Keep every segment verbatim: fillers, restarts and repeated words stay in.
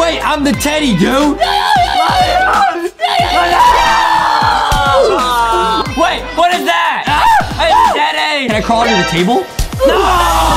wait, I'm the teddy, dude. Wait, what is that? Hey, the teddy. Can I crawl under the table? No!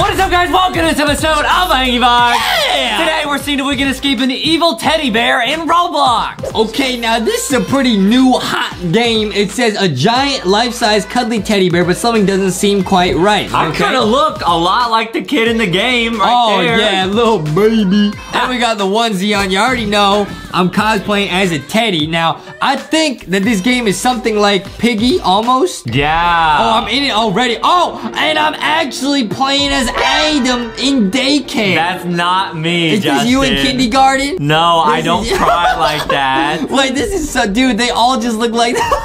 What is up, guys? Welcome to this episode of LankyBox. Yeah. Today, we're seeing if we can escape an evil teddy bear in Roblox. Okay, now this is a pretty new, hot game. It says a giant, life-size, cuddly teddy bear, but something doesn't seem quite right. Okay? I kind of look a lot like the kid in the game right oh, there. Oh, yeah, little baby. Then we got the onesie on. You already know I'm cosplaying as a teddy. Now, I think that this game is something like Piggy, almost. Yeah. Oh, I'm in it already. Oh, and I'm actually playing as Adam in daycare. That's not me, Justin. Is this you in kindergarten? No, this I don't cry like that. Wait, this is so, dude, they all just look like that.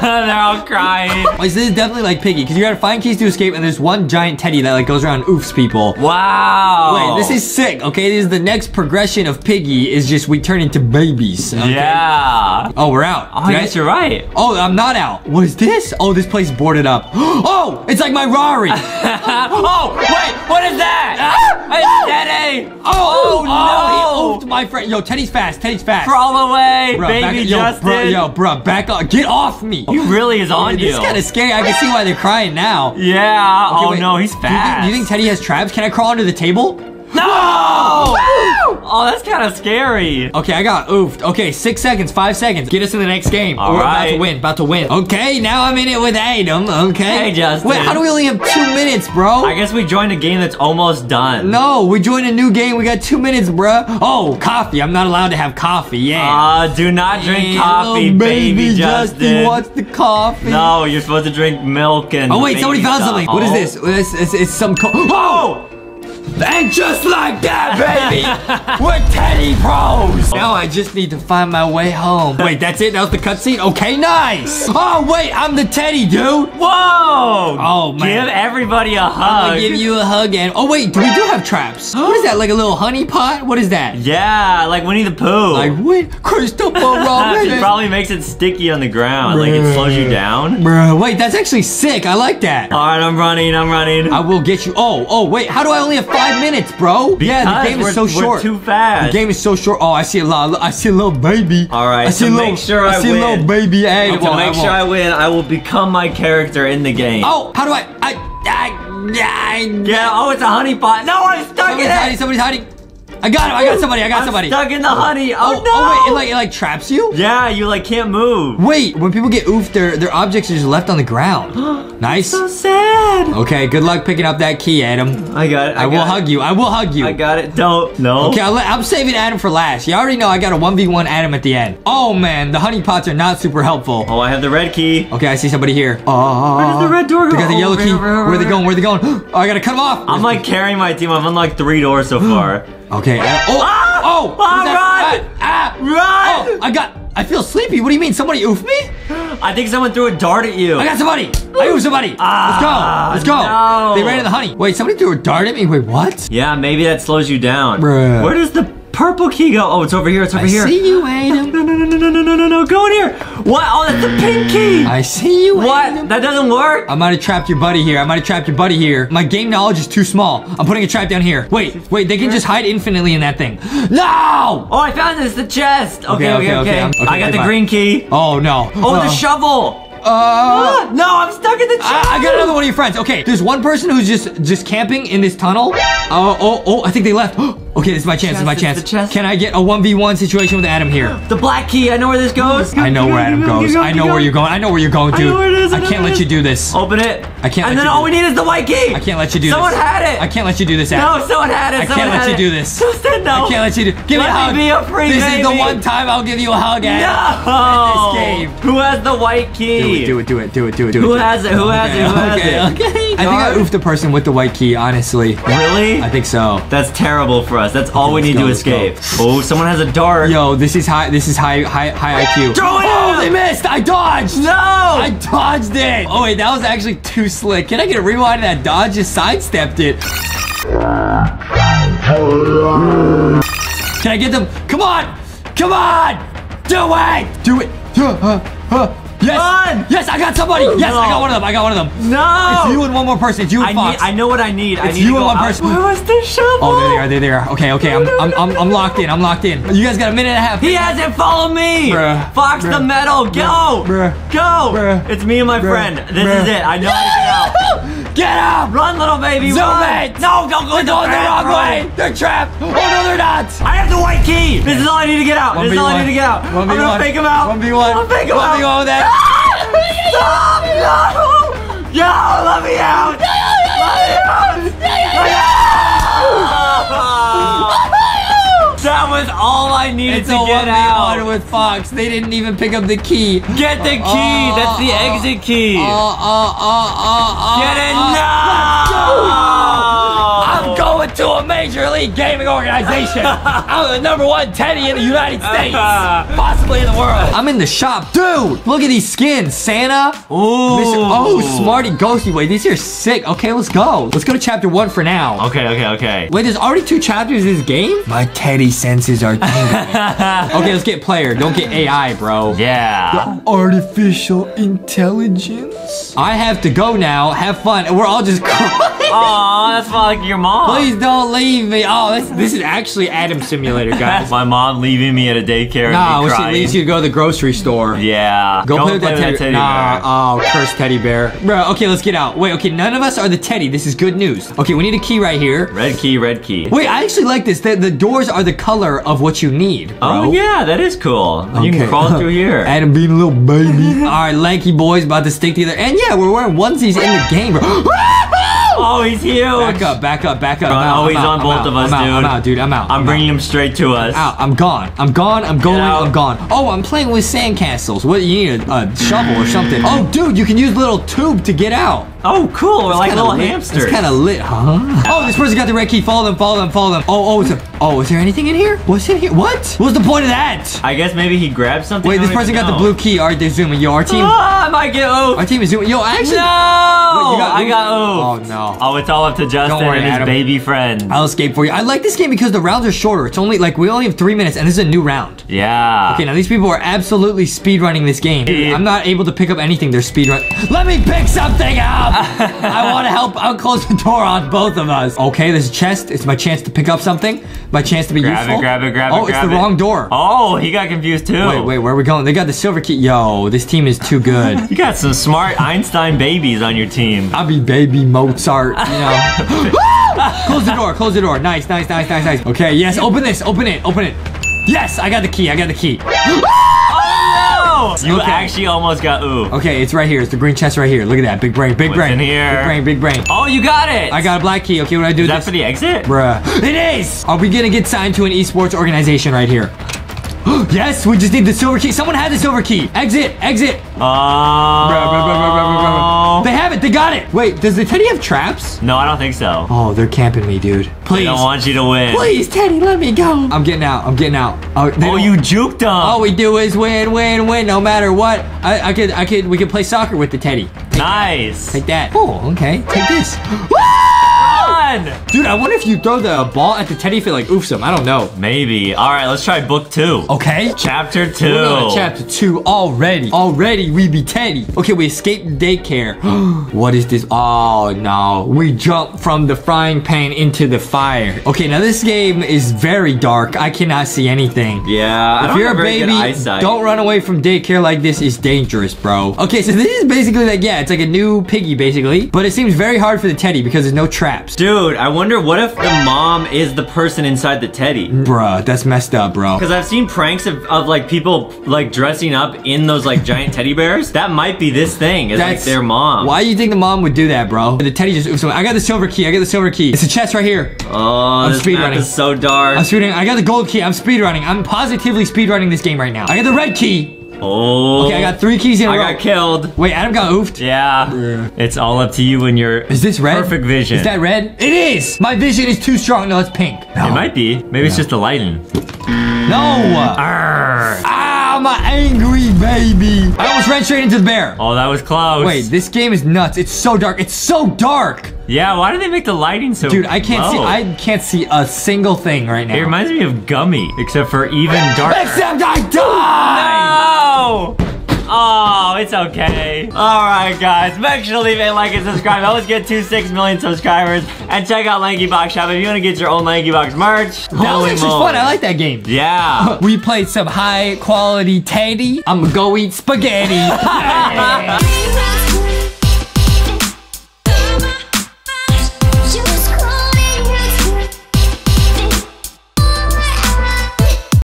They're all crying. Wait, so this is definitely like Piggy, because you gotta find keys to escape, and there's one giant teddy that like goes around and oofs people. Wow. Wait, this is sick, okay? This is the next progression of Piggy, is just we turn into babies. Okay? Yeah. Oh, we're out. Oh, yes, you're right. Oh, I'm not out. What is this? Oh, this place is boarded up. Oh, it's like my Rari. Oh, wait, what is that? Ah, it's Teddy. Oh, oh, oh, no, he oofed my friend. Yo, Teddy's fast, Teddy's fast. Crawl away, bruh, baby Justin. Yo, bruh, bro, back up, get off me. Me. He really is on you. This is kind of scary. I can see why they're crying now. Yeah. Okay, oh, wait. No, he's fast. Do you, think, do you think Teddy has traps? Can I crawl under the table? No! Oh, that's kind of scary. Okay, I got oofed. Okay, six seconds, five seconds. Get us in the next game. All We're right. about to win, about to win. Okay, now I'm in it with Adam, okay? Hey, Justin. Wait, how do we only have two minutes, bro? I guess we joined a game that's almost done. No, we joined a new game. We got two minutes, bro. Oh, coffee. I'm not allowed to have coffee, yeah. Uh, do not drink and coffee, baby, baby Justin. Justin wants the coffee. No, you're supposed to drink milk and oh, wait, somebody found something. What is this? It's, it's, it's some co- Oh! And just like that, baby, we're Teddy Pros. Now I just need to find my way home. Wait, that's it? That was the cutscene? Okay, nice. Oh, wait, I'm the teddy, dude. Whoa. Oh, man. Give everybody a hug. I'm gonna give you a hug and... Oh, wait, we do have traps. What is that, like a little honey pot? What is that? Yeah, like Winnie the Pooh. Like what? Christopher Robin. It probably makes it sticky on the ground. Bruh. Like it slows you down. Bro, wait, that's actually sick. I like that. All right, I'm running, I'm running. I will get you. Oh, oh, wait, how do I only have five? Five minutes, bro. Because yeah, the game is so short. We're too fast. The game is so short. Oh, I see a lot. I see a little baby. All right. I see to a little, make sure I, I see win. A little baby. Hey, to make sure I win, I will become my character in the game. Oh, how do I? I, I, I yeah. Oh, it's a honey pot. No, I'm stuck somebody's in it. Hiding, somebody's hiding. I got him. I got somebody. I got I'm somebody. Stuck in the honey. Oh, oh no. Oh, wait. It like, it like traps you? Yeah, you like can't move. Wait, when people get oofed, their, their objects are just left on the ground. Nice. So sad. Okay, good luck picking up that key, Adam. I got it. I, I got will it. hug you. I will hug you. I got it. Don't. No. Okay, I'll, I'm saving Adam for last. You already know I got a one v one Adam at the end. Oh, man. The honey pots are not super helpful. Oh, I have the red key. Okay, I see somebody here. Oh. Where does the red door go? They got the yellow key. Where are they going? Where are they going? Oh, I got to cut them off. I'm like carrying my team. I've unlocked three doors so far. Okay. I, oh! Ah, oh! Ah, run! Ah, ah, run! Oh, I got. I feel sleepy. What do you mean? Somebody oofed me? I think someone threw a dart at you. I got somebody. I oofed somebody. Ah, let's go. Let's go. No. They ran into the honey. Wait, somebody threw a dart at me. Wait, what? Yeah, maybe that slows you down. Bruh. Where does the purple key go? Oh, it's over here. It's over I here. I see you, Adam. No, no, no, no, no, no, no, no, no. Go in here. What? Oh, that's the pink key. I see you, Adam. What? That doesn't work. I might have trapped your buddy here. I might have trapped your buddy here. My game knowledge is too small. I'm putting a trap down here. Wait, wait. They can just hide infinitely in that thing. No! Oh, I found this. The chest. Okay, okay, okay. okay. okay. okay I got the green key. Oh, no. Oh, uh, the shovel. Uh, no, I'm stuck in the chest. I, I got another one of your friends. Okay, there's one person who's just just camping in this tunnel. Oh, uh, oh, oh, I think they left. Okay, this is my chance, this is my chance. Can I get a one v one situation with Adam here? The black key, I know where this goes. I know where Adam goes. I know where you're going. I know where you're going, dude. I can't let you do this. Open it. I can't let you do this. And then all we need is the white key. I can't let you do this. Someone had it. I can't let you do this, Adam. No, someone had it. I can't let you do this. Justin, no. I can't let you do this. Give me a hug. This is the one time I'll give you a hug, Adam. No. In this game. Who has the white key? Do it, do it, do it, do it, do it. Who has it? Who has it? Who has it? Okay. I think I oofed the person with the white key, honestly. Really? I think so. That's terrible for us. That's all okay, we need go, to escape. Oh, someone has a dart. Yo, this is high. This is high, high, high I Q. Throw it oh, out. They missed. I dodged. No, I dodged it. Oh wait, that was actually too slick. Can I get a rewind? That dodge just sidestepped it. Can I get them? Come on, come on. Do it. Do it. Uh, uh, uh. Yes. Run. Yes, I got somebody. Yes, no. I got one of them. I got one of them. No. It's you and one more person. It's you and I Fox. Need, I know what I need. It's I need you and one out. person. Where was the shovel? Oh, there they are. There they are. Okay, okay. I'm, I'm, I'm, I'm locked in. I'm locked in. You guys got a minute and a half. He hasn't followed me. Bruh. Fox Bruh. the metal. Go. Bruh. Go. Bruh. It's me and my Bruh. friend. This Bruh. is it. I know how to get out. Get up! Run, little baby, Zoom run! It. No, don't go. They're going the wrong way! They're trapped! Oh, no, they're not! I have the white key! This is all I need to get out! This is all I need to get out! I'm gonna fake him out! one v one! I'm gonna fake him out! one v one with that! Stop! No! Yo, let me out! Let me out! Let me out! That was all I needed to get out. It's a one v one with Fox. They didn't even pick up the key. Get the key. That's the exit key. Oh, oh, oh, oh, Get it now. I'm going to a major league gaming organization. I'm the number one Teddy in the United States. Possibly in the world. I'm in the shop. Dude, look at these skins. Santa. Ooh. Mister Oh, Smarty Ghosty. Wait, these are sick. Okay, let's go. Let's go to chapter one for now. Okay, okay, okay. Wait, there's already two chapters in this game? My Teddy senses are tingling. Okay, let's get player. Don't get A I, bro. Yeah. The artificial intelligence. I have to go now. Have fun. And we're all just crying. Aw, that's not like your mom. Please don't leave me. Oh, this, this is actually Adam Simulator, guys. My mom leaving me at a daycare. Nah, and she leaves you to go to the grocery store. Yeah. Go don't play with play that, teddy that teddy nah, bear. Oh, cursed teddy bear. Bro, okay, let's get out. Wait, okay, none of us are the Teddy. This is good news. Okay, we need a key right here. Red key, red key. Wait, I actually like this. The, the doors are the color of what you need, bro. Oh, yeah, that is cool. Okay. You can crawl through here. Adam being a little baby. All right, lanky boys about to stick together. And yeah, we're wearing onesies in the game, bro. Oh, he's huge. Back up, back up, back up. Bro, out, oh, he's out, on both of us, dude. I'm out, dude. I'm out. I'm, I'm bringing out. him straight to us. I'm out. I'm gone. I'm gone. I'm going. I'm gone. Oh, I'm playing with sandcastles. What, you need a, a shovel or something. Oh, dude, you can use little tube to get out. Oh, cool. We're like little hamsters. It's kind of lit, huh? Oh, this person got the red key. Follow them, follow them, follow them. Oh, oh, it's a, oh, is there anything in here? What's in here? What? What's the point of that? I guess maybe he grabbed something. Wait, this person got the blue key. All right, they're zooming. Yo, our team. Ah, I might get oofed. Our team is zooming. Yo, actually. No! I got oofed. Oh, no. Oh, it's all up to Justin worry, and his Adam. baby friend. I'll escape for you. I like this game because the rounds are shorter. It's only like we only have three minutes, and this is a new round. Yeah. Okay, now these people are absolutely speedrunning this game. Yeah. I'm not able to pick up anything. They're speedrunning. Let me pick something up. I want to help. I'll close the door on both of us. Okay, there's a chest. It's my chance to pick up something. My chance to be grab useful. Grab it, grab it, grab oh, it. Oh, it's the it. wrong door. Oh, he got confused too. Wait, wait, where are we going? They got the silver key. Yo, this team is too good. You got some smart Einstein babies on your team. I'll be baby Mozart. You know. Close the door, close the door. Nice, nice, nice, nice, nice. Okay, yes, open this, open it, open it. Yes, I got the key, I got the key. Oh no! You okay. actually almost got ooh. Okay, it's right here. It's the green chest right here. Look at that. Big brain, big What's brain. In here? Big brain, big brain. Oh, you got it! I got a black key. Okay, what do I do? Is that this? for the exit? Bruh. It is! Are we gonna get signed to an esports organization right here? Yes, we just need the silver key. Someone had the silver key. Exit, exit. Oh. Bro, bro, bro, bro, bro, bro. They have it. They got it. Wait, does the Teddy have traps? No, I don't think so. Oh, they're camping me, dude. Please. They don't want you to win. Please, Teddy, let me go. I'm getting out. I'm getting out. Oh, oh you juked them. All we do is win, win, win, no matter what. I, I could, I could, we could play soccer with the Teddy. Take nice. That. Take that. Oh, okay. Take this. Dude, I wonder if you throw the ball at the Teddy if it like oofs him. I don't know. Maybe. All right, let's try book two. Okay. Chapter two. We're on chapter two already. Already, we be Teddy. Okay, we escaped daycare. What is this? Oh, no. We jumped from the frying pan into the fire. Okay, now this game is very dark. I cannot see anything. Yeah. If I you're a baby, don't run away from daycare like this. It's dangerous, bro. Okay, so this is basically like, yeah, it's like a new Piggy, basically. But it seems very hard for the Teddy because there's no traps. Dude. Dude, I wonder what if the mom is the person inside the Teddy. Bruh, that's messed up, bro. Because I've seen pranks of, of like people like dressing up in those like giant teddy bears. That might be this thing. It's that's, like their mom. Why do you think the mom would do that, bro? The Teddy just. Oops, I got the silver key. I got the silver key. It's a chest right here. Oh, I'm this speed map running. is so dark. I'm speedrunning. I got the gold key. I'm speedrunning. I'm positively speedrunning this game right now. I got the red key. Oh. Okay, I got three keys in a row. I got killed. Wait, Adam got oofed? Yeah. Bruh. It's all up to you and your is this red? perfect vision. Is that red? It is. My vision is too strong. No, it's pink. No. It might be. Maybe yeah. it's just the lighting. No. Arr. Arr. I'm an angry baby. I almost ran straight into the bear. Oh, that was close. Wait, this game is nuts. It's so dark. It's so dark. Yeah, why do they make the lighting so Dude, I can't low? see I can't see a single thing right now. It reminds me of Gummy, except for even darker. Except I died! No! Oh, it's okay. All right, guys, make sure to leave a like and subscribe. I always get two six million subscribers. And check out LankyBox Shop if you want to get your own LankyBox merch. That Holy was actually moly. fun. I like that game. Yeah. We played some high quality Teddy. I'm gonna go eat spaghetti.